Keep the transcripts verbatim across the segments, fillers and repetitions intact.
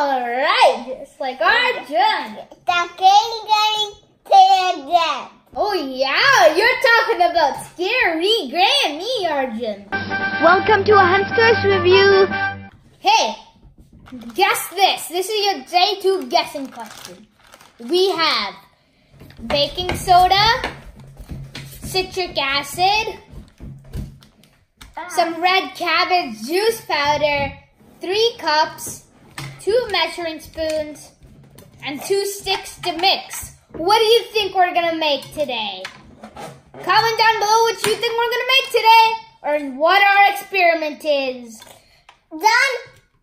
Alright, just like Arjun. Oh yeah, you're talking about scary Granny, Arjun. Welcome to Ahan Toys Review. Hey, guess this. This is your day two guessing question. We have baking soda, citric acid, ah. some red cabbage juice powder, three cups, two measuring spoons, and two sticks to mix. What do you think we're gonna make today? Comment down below what you think we're gonna make today, or what our experiment is. Done?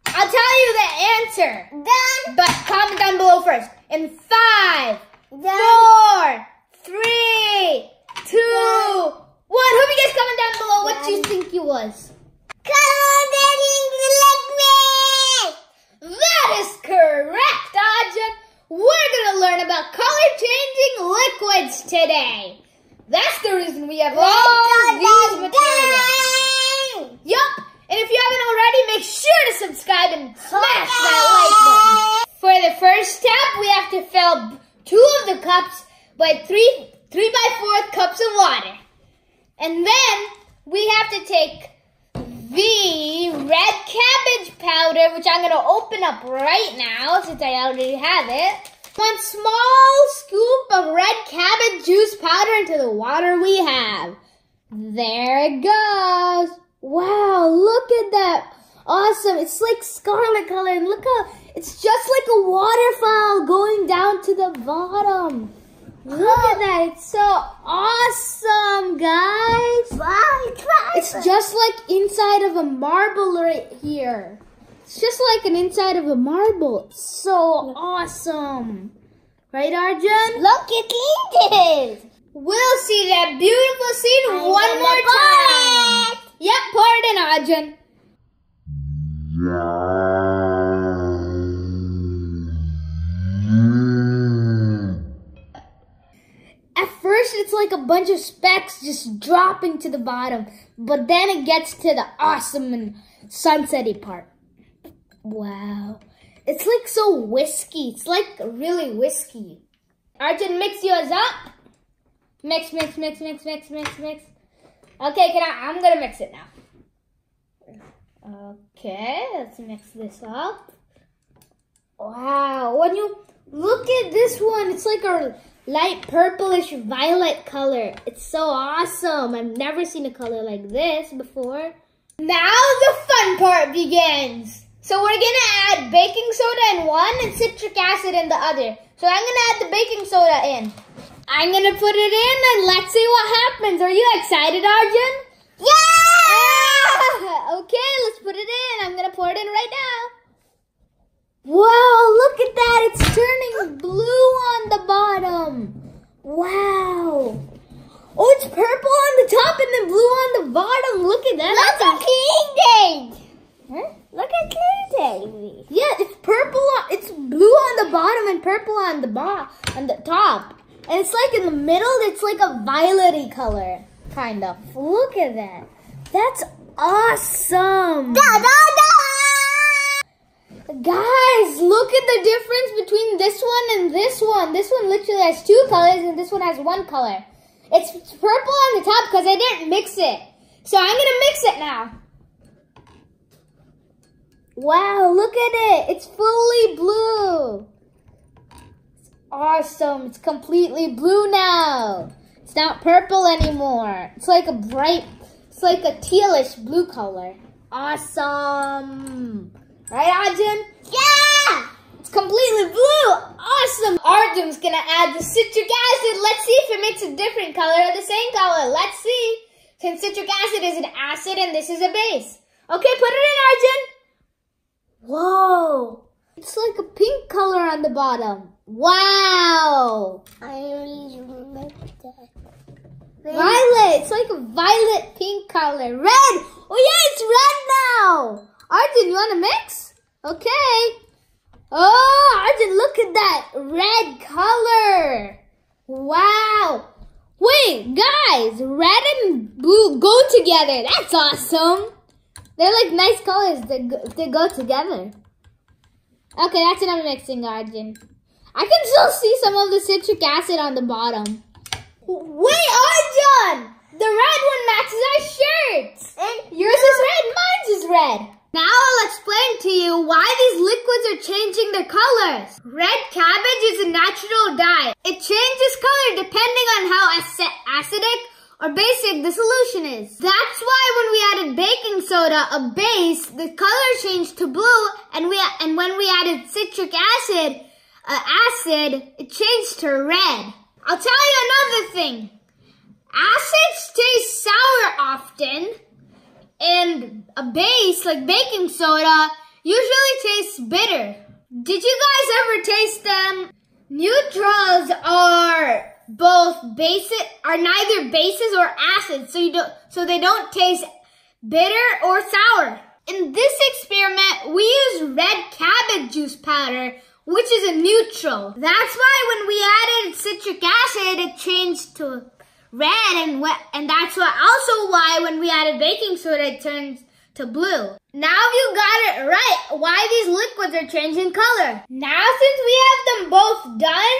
I'll tell you the answer. Done? But comment down below first. In five, Done. four, three, two, Done. one. Hope you guys comment down below what Done. you think it was. That is correct, Arjun. We're gonna learn about color-changing liquids today. That's the reason we have all these materials. Yup. And if you haven't already, make sure to subscribe and smash that like button. For the first step, we have to fill two of the cups by three three by fourth cups of water, and then we have to take the red cabbage powder, which I'm gonna open up right now since I already have it. One small scoop of red cabbage juice powder into the water we have. There it goes. Wow, look at that. Awesome. It's like scarlet color, and look how it's just like a waterfall going down to the bottom. Look oh. at that. It's so awesome, guys. Wow, it's just like inside of a marble right here. It's just like an inside of a marble. It's so awesome. Right, Arjun? Look at this. We'll see that beautiful scene I'm one more time. Yep, yeah, pour it in, Arjun. Yeah. It's like a bunch of specks just dropping to the bottom, but then it gets to the awesome and sunsetty part. Wow, it's like so whisky. It's like really whisky. Arjun, mix yours up. Mix, mix, mix, mix, mix, mix, mix. Okay, can I? I'm gonna mix it now. Okay, let's mix this up. Wow, when you look at this one, it's like a light purplish violet color. It's so awesome. I've never seen a color like this before. Now the fun part begins. So we're gonna add baking soda in one and citric acid in the other. So I'm gonna add the baking soda in. I'm gonna put it in and let's see what happens. Are you excited, Arjun? Yeah! Ah, okay, let's put it in. I'm gonna pour it in right now. Wow, look at that. It's turning blue on the bottom. Wow. Oh, it's purple on the top and then blue on the bottom. Look at that. Look That's at Clean Huh? Look at Clean Yeah, it's purple. On, it's blue on the bottom and purple on the bo on the top. And it's like in the middle, it's like a violet-y color, kind of. Look at that. That's awesome. Da, da, da. Guys, look at the difference between this one and this one. This one literally has two colors and this one has one color. It's purple on the top because I didn't mix it. So I'm going to mix it now. Wow, look at it. It's fully blue. It's awesome. It's completely blue now. It's not purple anymore. It's like a bright, it's like a tealish blue color. Awesome. Right, Arjun? Yeah! It's completely blue! Awesome! Arjun's gonna add the citric acid. Let's see if it makes a different color or the same color. Let's see. Since citric acid is an acid and this is a base. Okay, put it in, Arjun! Whoa! It's like a pink color on the bottom. Wow! I really remember that. Violet! It's like a violet pink color. Red! Oh yeah, it's red now! Arjun, you wanna mix? Okay. Oh, Arjun, look at that red color. Wow. Wait, guys, red and blue go together. That's awesome. They're like nice colors that go, they go together. Okay, that's enough mixing, Arjun. I can still see some of the citric acid on the bottom. Wait, Arjun! The red one matches our shirts! And yours is red, mine's is red! Now I'll explain to you why these liquids are changing their colors. Red cabbage is a natural dye. It changes color depending on how acidic or basic the solution is. That's why when we added baking soda, a base, the color changed to blue, and we and when we added citric acid, uh, acid, it changed to red. I'll tell you another thing. Acids taste sour often, and a base like baking soda usually tastes bitter. Did you guys ever taste them? Neutrals are both bases are neither bases or acids, so you don't so they don't taste bitter or sour. In this experiment, we use red cabbage juice powder, which is a neutral. That's why when we added citric acid, it changed to red, and and that's why also why when we added baking soda, it turns to blue. Now you got it right, why these liquids are changing color. Now since we have them both done,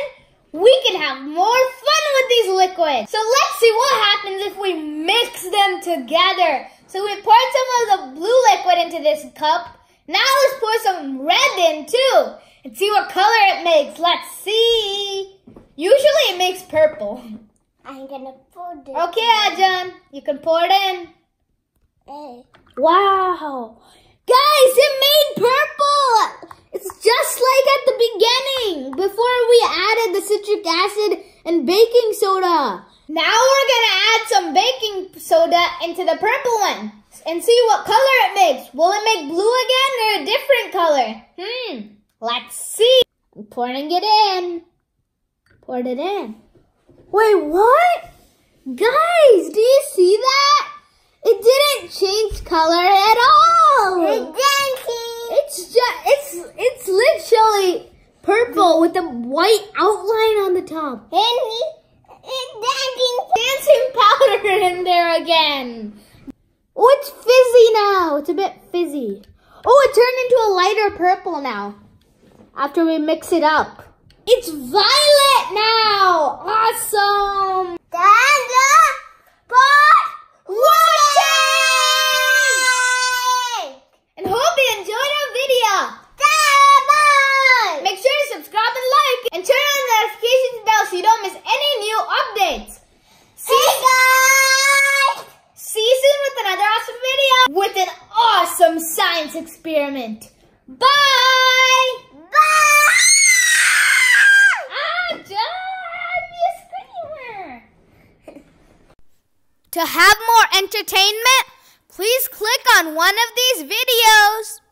we can have more fun with these liquids. So let's see what happens if we mix them together. So we poured some of the blue liquid into this cup. Now let's pour some red in too and see what color it makes. Let's see. Usually it makes purple. I'm gonna pour this. Okay, Arjun, you can pour it in. Hey. Wow. Guys, it made purple. It's just like at the beginning, before we added the citric acid and baking soda. Now we're gonna add some baking soda into the purple one and see what color it makes. Will it make blue again or a different color? Hmm, let's see. I'm pouring it in. Poured it in. Wait, what? Guys, do you see that? It didn't change color at all. It's dainty. It's just, it's, it's literally purple with a white outline on the top. And it's dancing, dancing powder in there again. Oh, it's fizzy now. It's a bit fizzy. Oh, it turned into a lighter purple now after we mix it up. It's violet now! Awesome! Dada! Pot! Watching! And hope you enjoyed our video! Bye! Make sure to subscribe and like and turn on the notifications bell so you don't miss any new updates! See hey guys! See you soon with another awesome video! With an awesome science experiment! Bye! Bye! To have more entertainment, please click on one of these videos.